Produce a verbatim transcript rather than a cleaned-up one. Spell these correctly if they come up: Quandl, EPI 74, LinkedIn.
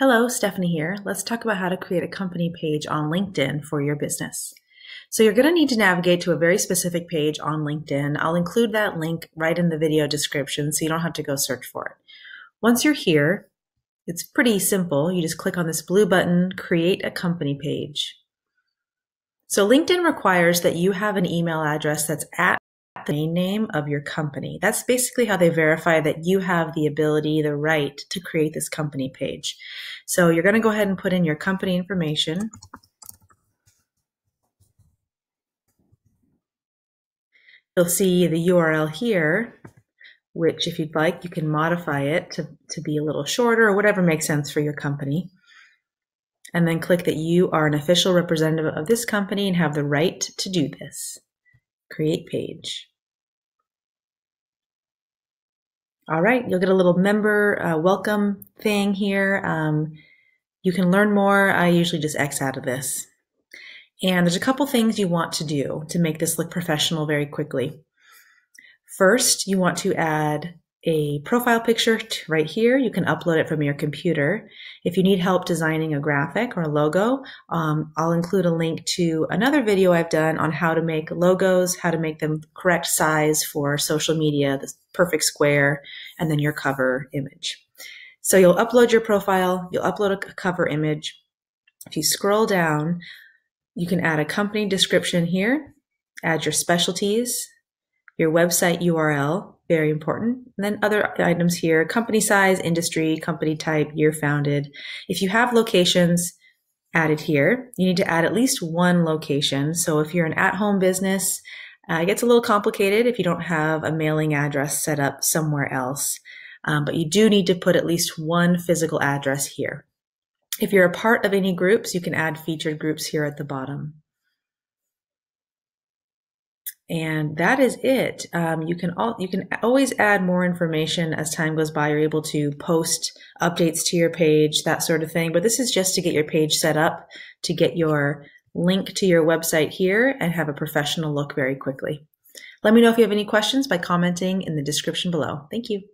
Hello, Stephanie here. Let's talk about how to create a company page on LinkedIn for your business. So you're going to need to navigate to a very specific page on LinkedIn. I'll include that link right in the video description so you don't have to go search for it. Once you're here, it's pretty simple. You just click on this blue button, create a company page. So LinkedIn requires that you have an email address that's at the domain name of your company. That's basically how they verify that you have the ability, the right to create this company page. So you're going to go ahead and put in your company information. You'll see the U R L here, which if you'd like, you can modify it to, to be a little shorter or whatever makes sense for your company. And then click that you are an official representative of this company and have the right to do this. Create page. All right, you'll get a little member uh, welcome thing here. Um, you can learn more. I usually just X out of this. And there's a couple things you want to do to make this look professional very quickly. First, you want to add a profile picture right here. You can upload it from your computer. If you need help designing a graphic or a logo, um, I'll include a link to another video I've done on how to make logos, how to make them correct size for social media, the perfect square, and then your cover image. So you'll upload your profile, you'll upload a cover image. If you scroll down, you can add a company description here, add your specialties, your website U R L, very important. And then other items here, company size, industry, company type, year founded. If you have locations added here, you need to add at least one location. So if you're an at-home business, uh, it gets a little complicated if you don't have a mailing address set up somewhere else. Um, but you do need to put at least one physical address here. If you're a part of any groups, you can add featured groups here at the bottom. And that is it. Um, you can all you can always add more information as time goes by. You're able to post updates to your page, that sort of thing. But this is just to get your page set up, to get your link to your website here and have a professional look very quickly. Let me know if you have any questions by commenting in the description below. Thank you.